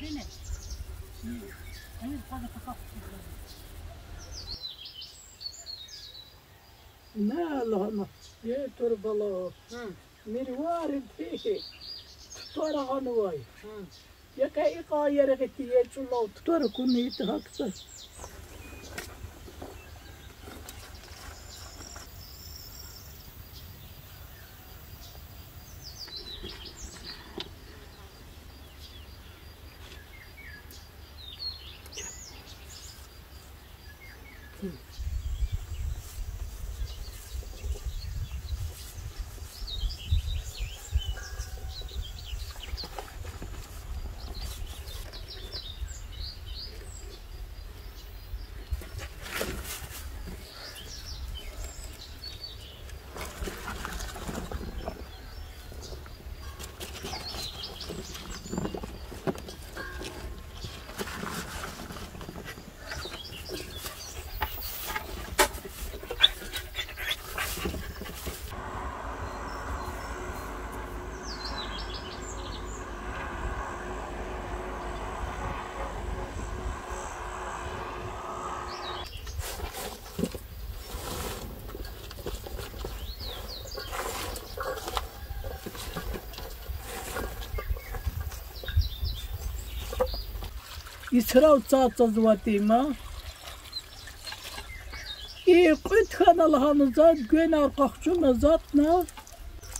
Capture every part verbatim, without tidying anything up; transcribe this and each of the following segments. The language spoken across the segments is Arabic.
Dinner. Mm. I need to the لا لا يا ترب الله من وارد فيه ترى عنواي يا كأي قاير غتيه الله ترى كوني تهكسر يسراو تاتا زواتيما إي قد خان الهان زاد قينا قاخشونا زاتنا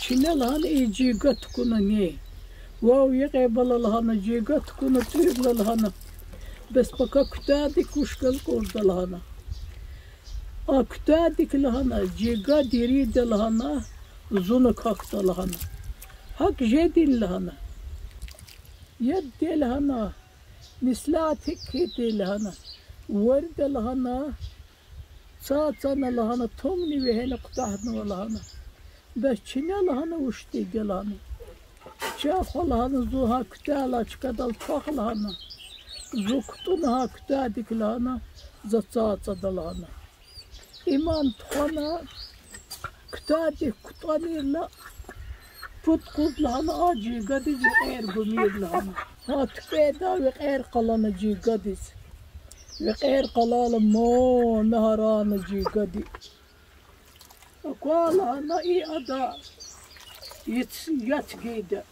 شنا الهان إي جيغت كونا ني واو يغيبال الهان جيغت كونا تيغل الهان بس بكا كتادي كوشكال كورد الهان اكتادك لهنا جيغا دريد لهنا زنك اخت لهنا هك جديل لهنا يدي لهنا نسلاتك يدي لهنا ورد لهنا ساتنا لهنا تومني وهنا قطعنا لهنا بس شنا لهنا وشتي لهنا شاف لهنا زوها كتالا شكدل فخ لهنا زوكتنا كتادك لهنا زاتنا لهنا إمان تخانا كتادك كتاني لا فتقود لهنا أجي قديز غير بمير لهنا هات بيدا وغير قلنا جي قديز وغير قلال مو نهران جي قدي أقوال هنا إيه أدا يتس يتقيد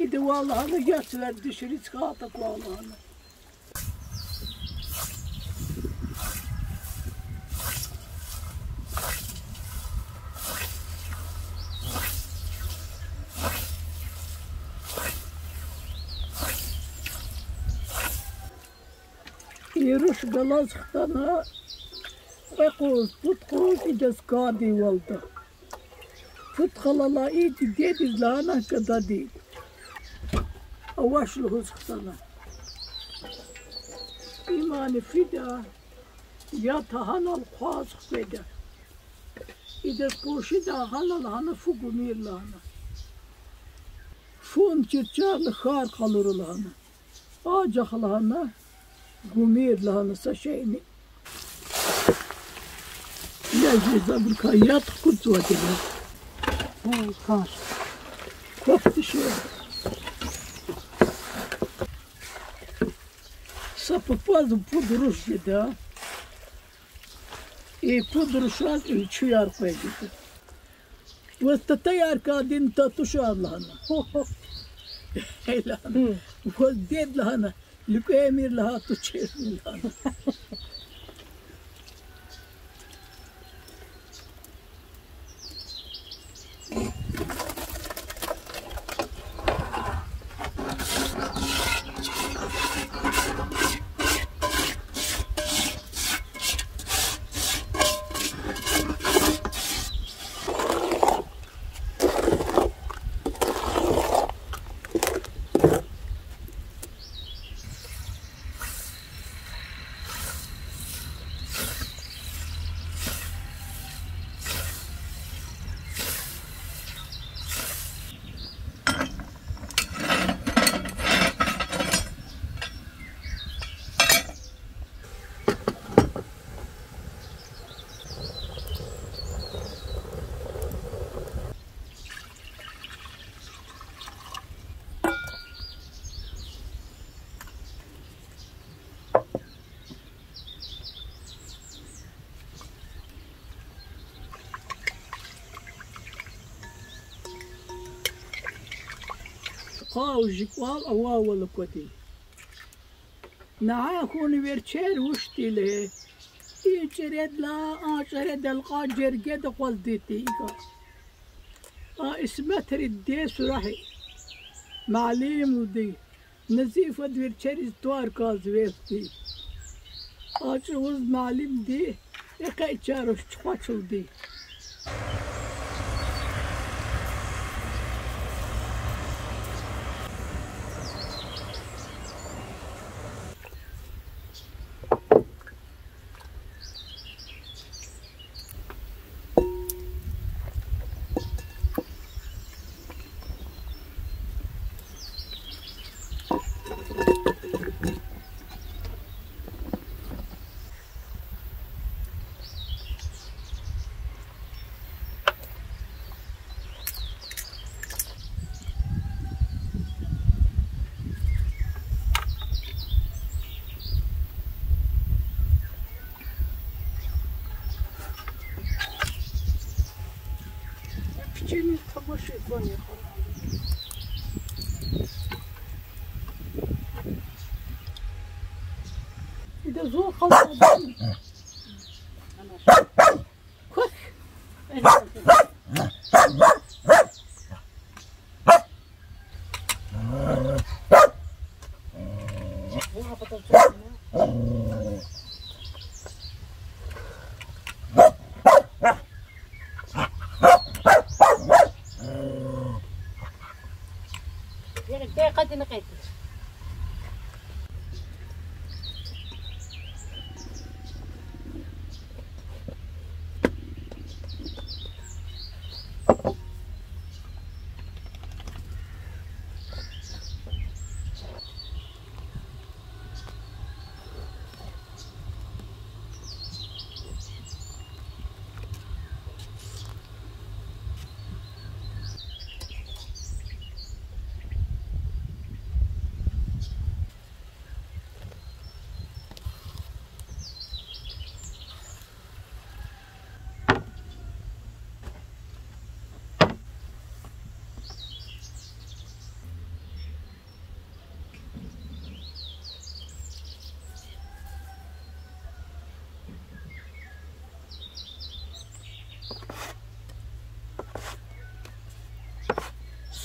إذا والله هنا يتسلر دشريت كاتك والله هنا يروش جلاس ختنا أقول فتقول إذا سكادي والده فتقل لا إيد جديد لنا كذا دي أواش له ختنا إيمان فدا يا تهنا القاص فدا إذا بوشدا هلا هنا فقمير لنا فون تجار خار قلور لنا أجخ لنا قمير لها نساشيني يجي زبركايات كنت وديها هاي كاش كفت شيء سبباز بدروش جدا اي بدروشات الشيار قيدت وستتيار كادين تتشار لهنا هاي لهنا وزيد لهنا لكامير لها تشير لها قاوجي قال أواو لقدي نعاكوني برشير وشتي له يجرد لا أجرد القاجر جد قلدتي آ اسمتر الديس راهي معلم ودي نزيف برشير استوار كازويستي أجوز معلم دي إقيتشارش تقاتشو دي Чем это больше звонит? Это зло холодно. عندي نقيت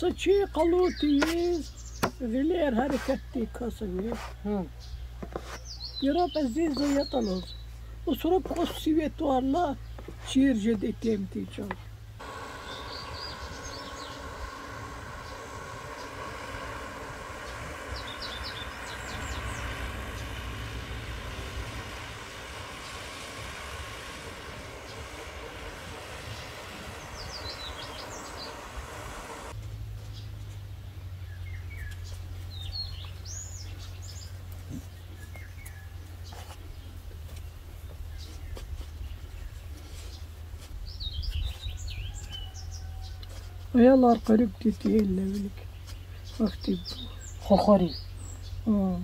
سچی قلوتیز ویلر حرکتی کاسیه. یرا پزیز زیاتانوز. اصرب قصیه تو الله شیر جدیتیم تیچان. يلا قريب تتيل لك اختي خوخري اه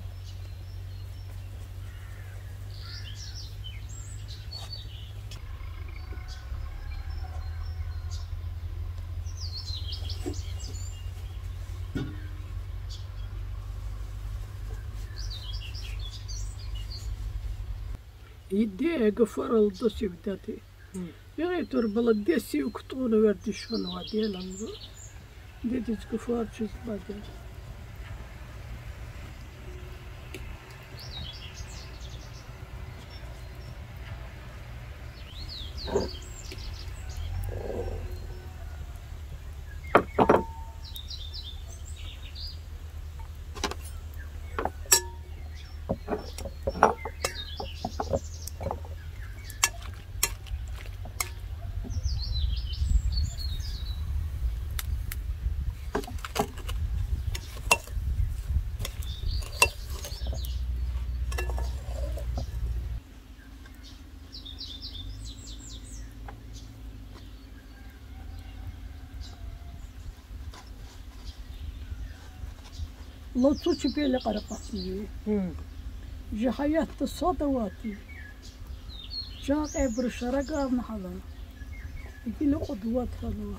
يديه قفر الدوسي بتاعتي يعني تربل الدسي وكتونه وردي شون وادي لانه ديت كفار شيء بعدين لو تشوفي لي قرقاتي جي حياة الصدواتي جاك عبر الشرقة محضر يجي لي قدوات حلوة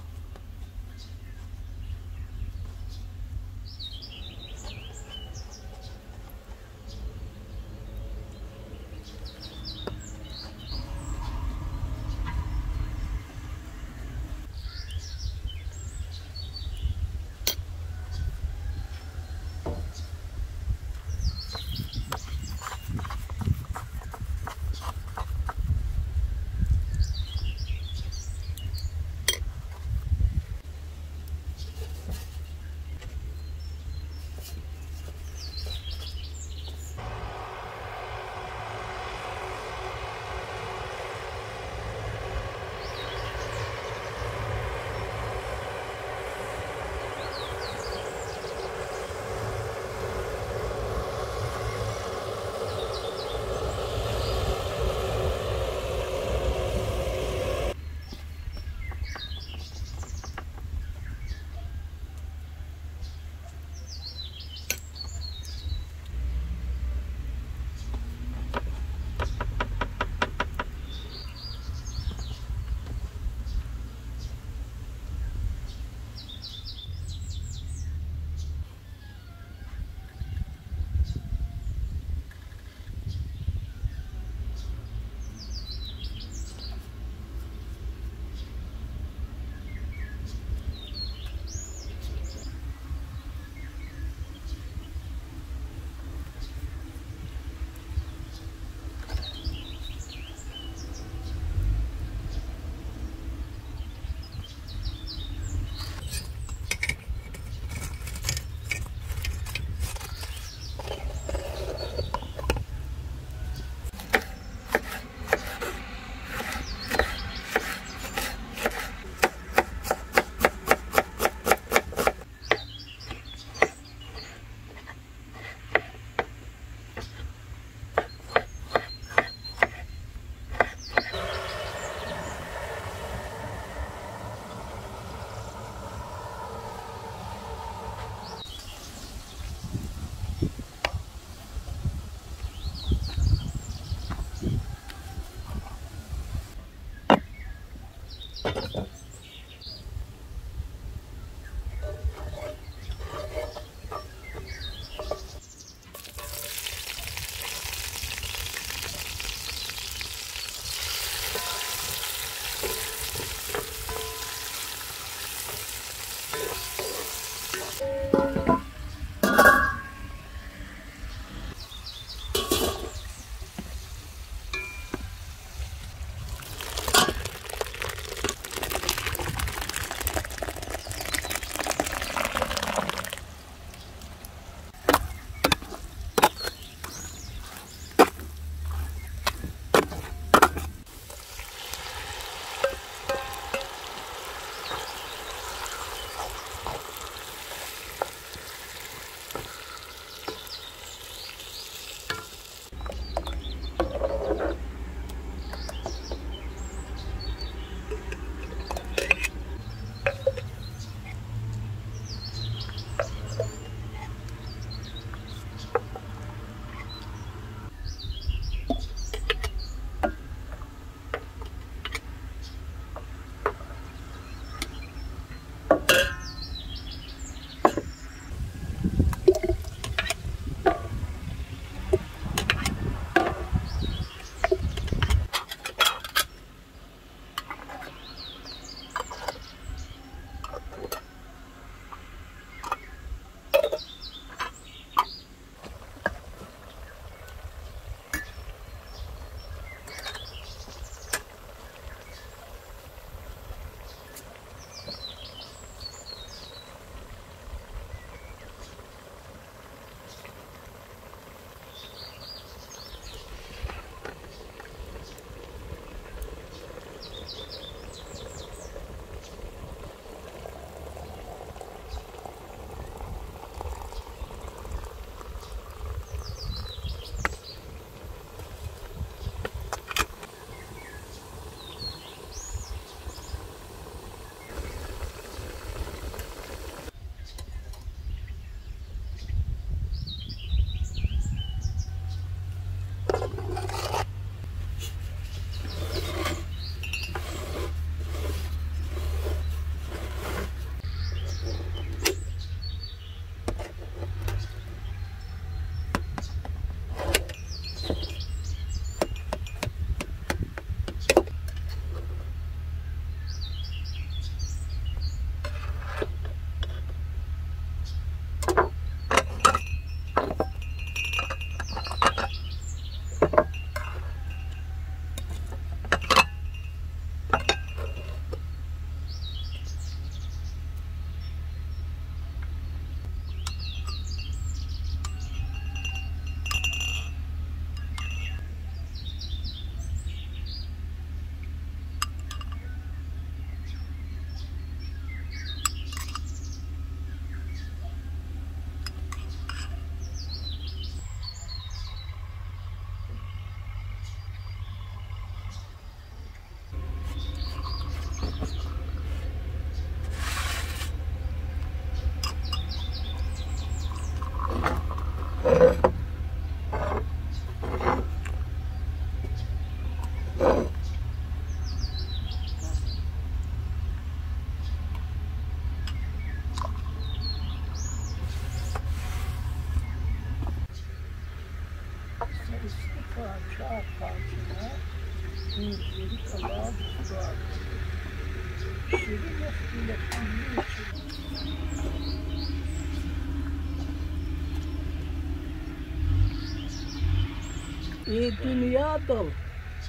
الدنيا ضل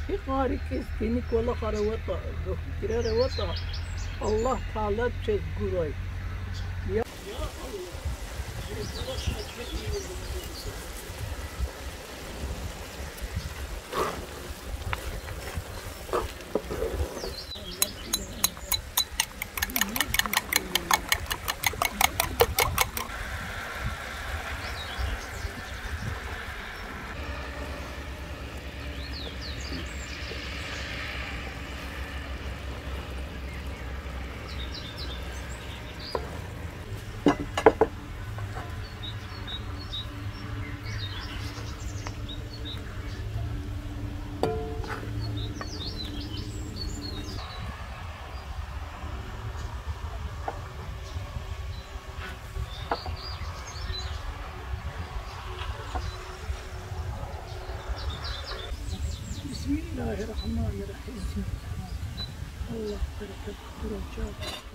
في قارك استنيك ولا خروطة دكتورة روطة الله تعالى تشد قراي يا الله الرحمن الرحيم. الله يرحمك ورجاك.